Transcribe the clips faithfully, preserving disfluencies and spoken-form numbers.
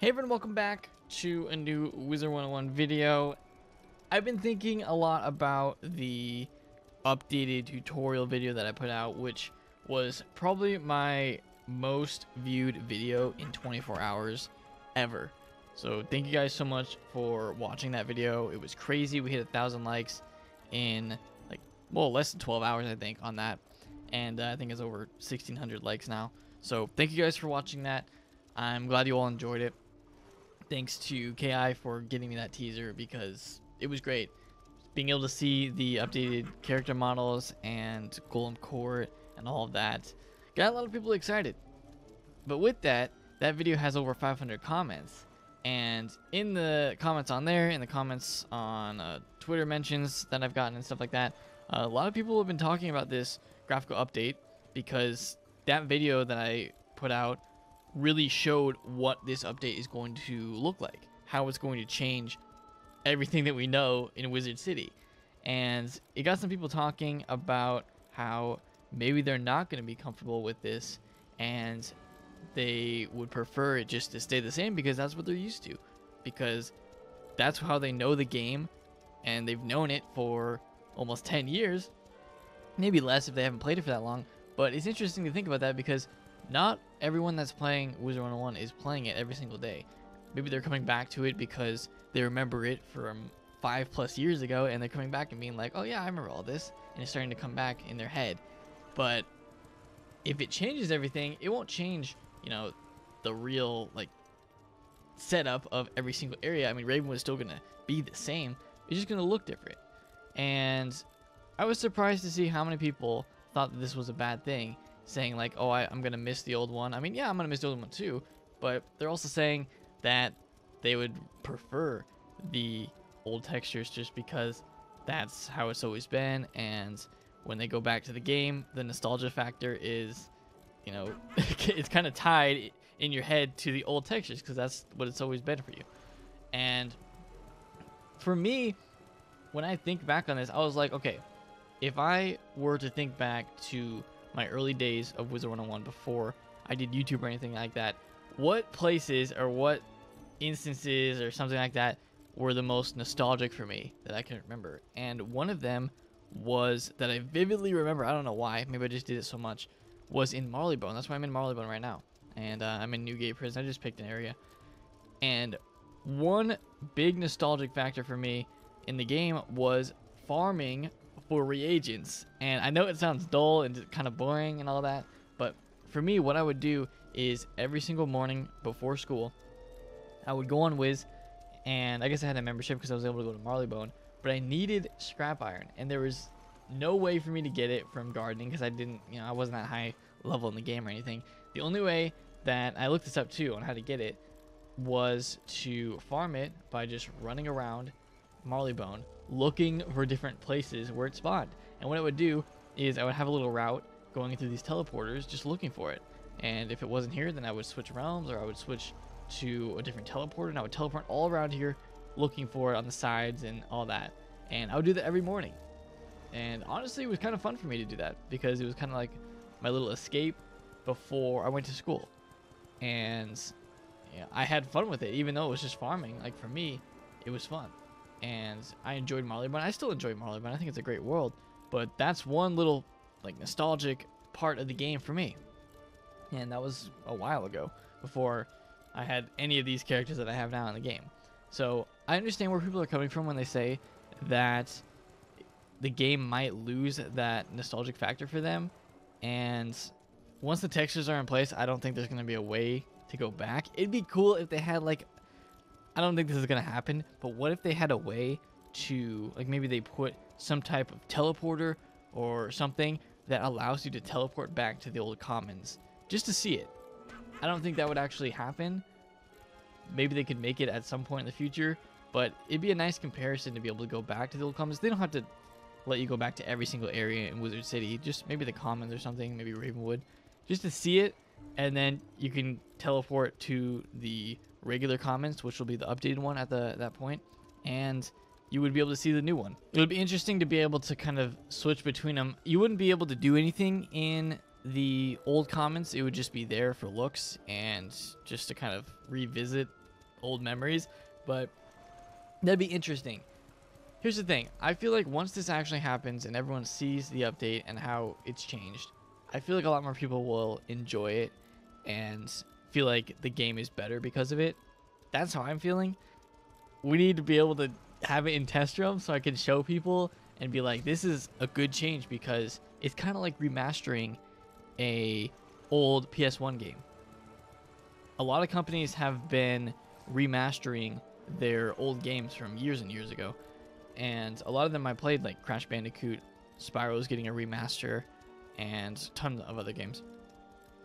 Hey everyone, welcome back to a new Wizard one oh one video. I've been thinking a lot about the updated tutorial video that I put out, which was probably my most viewed video in twenty-four hours ever. So thank you guys so much for watching that video. It was crazy. We hit a thousand likes in like, well, less than twelve hours, I think, on that. And uh, I think it's over sixteen hundred likes now. So thank you guys for watching that. I'm glad you all enjoyed it. Thanks to K I for getting me that teaser because it was great. Being able to see the updated character models and Golem Court and all of that got a lot of people excited. But with that, that video has over five hundred comments. And in the comments on there, in the comments on uh, Twitter mentions that I've gotten and stuff like that, uh, a lot of people have been talking about this graphical update because that video that I put out really showed what this update is going to look like, how it's going to change everything that we know in Wizard City. And it got some people talking about how maybe they're not going to be comfortable with this and they would prefer it just to stay the same because that's what they're used to, because that's how they know the game and they've known it for almost ten years, maybe less if they haven't played it for that long. But it's interesting to think about that because not everyone that's playing Wizard one oh one is playing it every single day. Maybe they're coming back to it because they remember it from five plus years ago and they're coming back and being like, oh yeah, I remember all this, and it's starting to come back in their head. But if it changes everything, it won't change, you know, the real like setup of every single area. I mean, Ravenwood is still gonna be the same, it's just gonna look different. And I was surprised to see how many people thought that this was a bad thing, saying like, oh, I, I'm gonna miss the old one. I mean, yeah, I'm gonna miss the old one too, but they're also saying that they would prefer the old textures just because that's how it's always been, and when they go back to the game, the nostalgia factor is, you know, it's kind of tied in your head to the old textures because that's what it's always been for you. And for me, when I think back on this, I was like, okay, if I were to think back to my early days of Wizard one oh one before I did YouTube or anything like that, what places or what instances or something like that were the most nostalgic for me that I can remember? And one of them was that I vividly remember, I don't know why, maybe I just did it so much, was in Marleybone. That's why I'm in Marleybone right now. And uh, I'm in Newgate Prison. I just picked an area. And one big nostalgic factor for me in the game was farming for reagents. And I know it sounds dull and kind of boring and all that, but for me, what I would do is every single morning before school, I would go on Wiz, and I guess I had a membership because I was able to go to Marleybone, but I needed scrap iron, and there was no way for me to get it from gardening because I didn't, you know, I wasn't that high level in the game or anything. The only way that I looked this up too on how to get it was to farm it by just running around Marleybone looking for different places where it spawned. And what I would do is I would have a little route going through these teleporters just looking for it, and if it wasn't here, then I would switch realms or I would switch to a different teleporter, and I would teleport all around here looking for it on the sides and all that. And I would do that every morning, and honestly, it was kind of fun for me to do that because it was kind of like my little escape before I went to school. And yeah, I had fun with it, even though it was just farming. Like, for me, it was fun. And I enjoyed Marleybone. I still enjoy Marleybone. I think it's a great world. But that's one little like nostalgic part of the game for me. And that was a while ago, before I had any of these characters that I have now in the game. So I understand where people are coming from when they say that the game might lose that nostalgic factor for them. And once the textures are in place, I don't think there's going to be a way to go back. It'd be cool if they had like, I don't think this is going to happen, but what if they had a way to, like, maybe they put some type of teleporter or something that allows you to teleport back to the old commons just to see it? I don't think that would actually happen. Maybe they could make it at some point in the future, but it'd be a nice comparison to be able to go back to the old commons. They don't have to let you go back to every single area in Wizard City, just maybe the commons or something, maybe Ravenwood, just to see it. And then you can teleport to the regular commons, which will be the updated one at the that point, and you would be able to see the new one. It would be interesting to be able to kind of switch between them. You wouldn't be able to do anything in the old commons. It would just be there for looks and just to kind of revisit old memories, but that'd be interesting. Here's the thing. I feel like once this actually happens and everyone sees the update and how it's changed, I feel like a lot more people will enjoy it and feel like the game is better because of it. That's how I'm feeling. We need to be able to have it in test room so I can show people and be like, this is a good change, because it's kind of like remastering a old P S one game. A lot of companies have been remastering their old games from years and years ago, and a lot of them I played, like Crash Bandicoot, Spyro's getting a remaster, and tons of other games.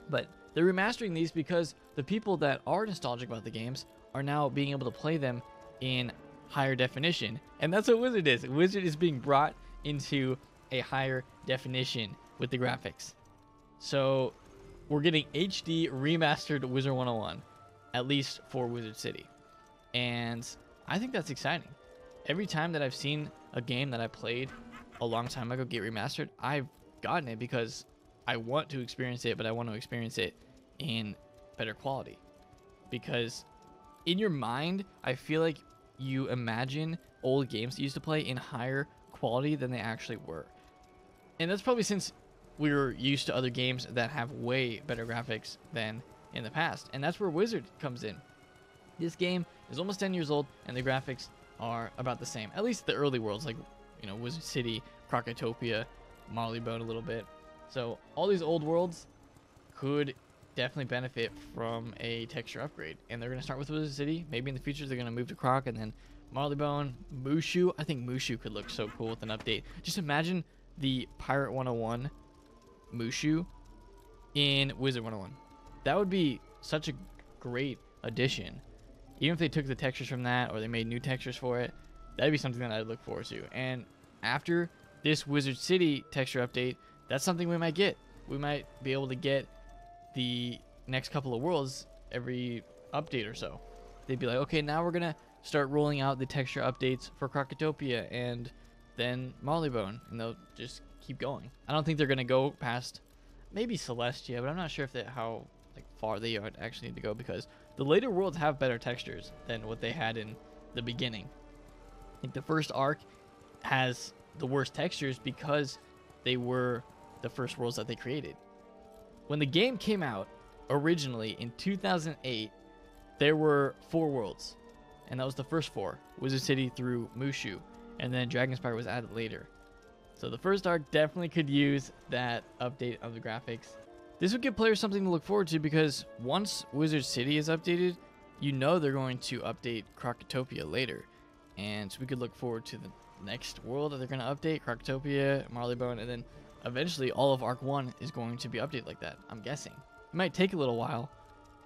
But they're remastering these because the people that are nostalgic about the games are now being able to play them in higher definition. And that's what Wizard is. Wizard is being brought into a higher definition with the graphics. So we're getting H D remastered Wizard one oh one, at least for Wizard City. And I think that's exciting. Every time that I've seen a game that I played a long time ago get remastered, I've gotten it because I want to experience it, but I want to experience it in better quality. Because in your mind, I feel like you imagine old games that you used to play in higher quality than they actually were. And that's probably since we were used to other games that have way better graphics than in the past. And that's where Wizard comes in. This game is almost ten years old, and the graphics are about the same. At least the early worlds, like, you know, Wizard City, Krokotopia, Marleybone a little bit. So all these old worlds could definitely benefit from a texture upgrade. And they're going to start with Wizard City. Maybe in the future they're going to move to Croc and then Marleybone, MooShu. I think MooShu could look so cool with an update. Just imagine the Pirate one oh one MooShu in Wizard one oh one. That would be such a great addition. Even if they took the textures from that or they made new textures for it, that'd be something that I'd look forward to. And after this Wizard City texture update, that's something we might get. We might be able to get the next couple of worlds every update or so. They'd be like, okay, now we're going to start rolling out the texture updates for Krokotopia and then Marleybone. And they'll just keep going. I don't think they're going to go past maybe Celestia, but I'm not sure if they, how like far they actually need to go, because the later worlds have better textures than what they had in the beginning. I think the first arc has the worst textures because they were the first worlds that they created. When the game came out originally in two thousand eight, there were four worlds, and that was the first four, Wizard City through MooShu, and then Dragon Spire was added later. So the first arc definitely could use that update of the graphics. This would give players something to look forward to, because once Wizard City is updated, you know they're going to update Krokotopia later, and so we could look forward to the next world that they're going to update, Krokotopia, Marleybone, and then eventually all of Arc one is going to be updated like that, I'm guessing. It might take a little while,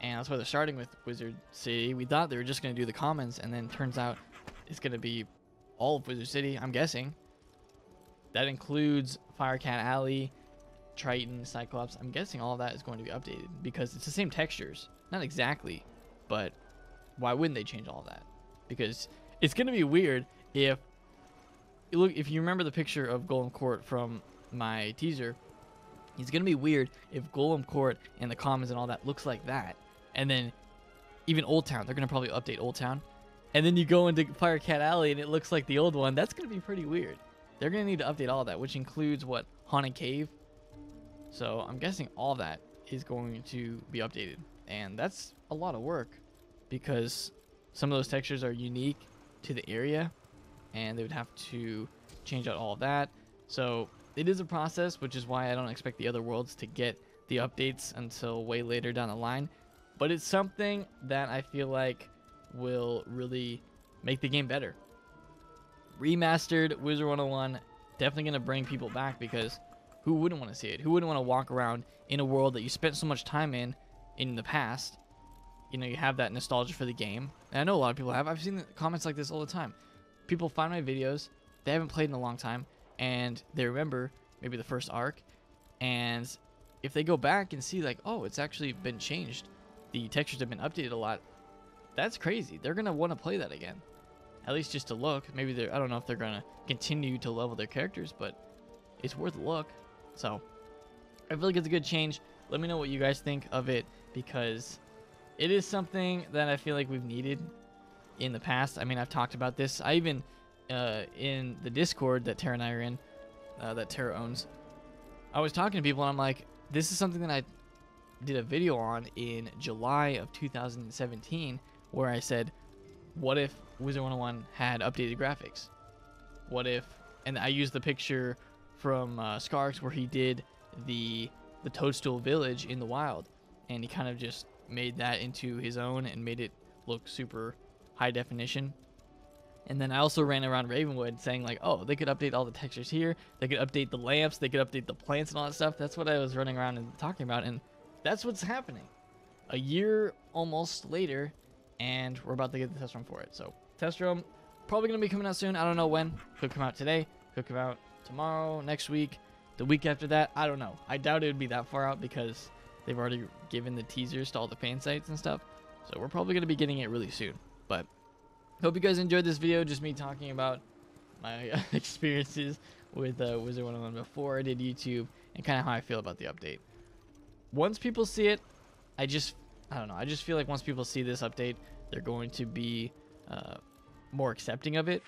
and that's why they're starting with Wizard City. We thought they were just going to do the commons, and then turns out it's going to be all of Wizard City, I'm guessing. That includes Firecat Alley, Triton, Cyclops. I'm guessing all of that is going to be updated because it's the same textures. Not exactly, but why wouldn't they change all of that? Because it's going to be weird if... Look, if you remember the picture of Golem Court from my teaser, it's going to be weird if Golem Court and the commons and all that looks like that. And then even Old Town, they're going to probably update Old Town. And then you go into Firecat Alley and it looks like the old one. That's going to be pretty weird. They're going to need to update all that, which includes, what, Haunted Cave? So I'm guessing all that is going to be updated. And that's a lot of work, because some of those textures are unique to the area, and they would have to change out all of that. So it is a process, which is why I don't expect the other worlds to get the updates until way later down the line. But it's something that I feel like will really make the game better. Remastered Wizard one oh one, definitely going to bring people back, because who wouldn't want to see it? Who wouldn't want to walk around in a world that you spent so much time in in the past? You know, you have that nostalgia for the game. And I know a lot of people have. I've seen comments like this all the time. People find my videos, they haven't played in a long time, and they remember maybe the first arc, and if they go back and see like, oh, it's actually been changed, the textures have been updated a lot, that's crazy. They're gonna want to play that again, at least just to look. Maybe they're, I don't know if they're gonna continue to level their characters, but it's worth a look. So I feel like it's a good change. Let me know what you guys think of it, because It is something that I feel like we've needed in the past. I mean, I've talked about this. I even, uh, in the Discord that Tara and I are in, uh, that Tara owns, I was talking to people and I'm like, this is something that I did a video on in July of two thousand seventeen where I said, what if Wizard one oh one had updated graphics? What if, and I used the picture from uh, Scarks where he did the, the Toadstool Village in the wild, and he kind of just made that into his own and made it look super high definition. And then I also ran around Ravenwood saying like, oh, they could update all the textures here, they could update the lamps, they could update the plants and all that stuff. That's what I was running around and talking about, and that's what's happening a year almost later, and we're about to get the test room for it. So test room probably gonna be coming out soon. I don't know when. Could come out today, could come out tomorrow, next week, the week after that. I don't know. I doubt it would be that far out because they've already given the teasers to all the fan sites and stuff, so we're probably going to be getting it really soon. But hope you guys enjoyed this video, just me talking about my uh, experiences with uh, Wizard one oh one before I did YouTube and kind of how I feel about the update. Once people see it, I just, I don't know, I just feel like once people see this update, they're going to be uh, more accepting of it.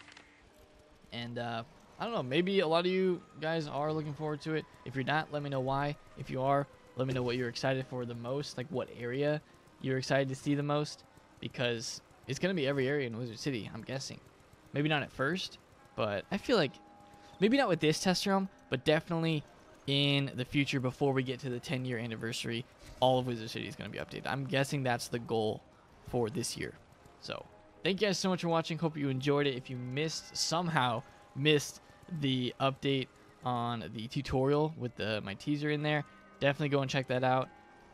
And uh, I don't know, maybe a lot of you guys are looking forward to it. If you're not, let me know why. If you are, let me know what you're excited for the most, like what area you're excited to see the most, because it's going to be every area in Wizard City, I'm guessing. Maybe not at first, but I feel like maybe not with this test room, but definitely in the future before we get to the ten year anniversary, all of Wizard City is going to be updated. I'm guessing that's the goal for this year. So thank you guys so much for watching. Hope you enjoyed it. If you missed, somehow missed the update on the tutorial with the, my teaser in there, definitely go and check that out.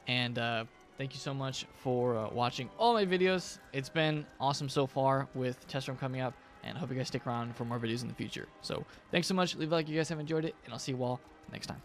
And uh, thank you so much for uh, watching all my videos. It's been awesome so far with test room coming up, and I hope you guys stick around for more videos in the future. So thanks so much. Leave a like if you guys have enjoyed it, and I'll see you all next time.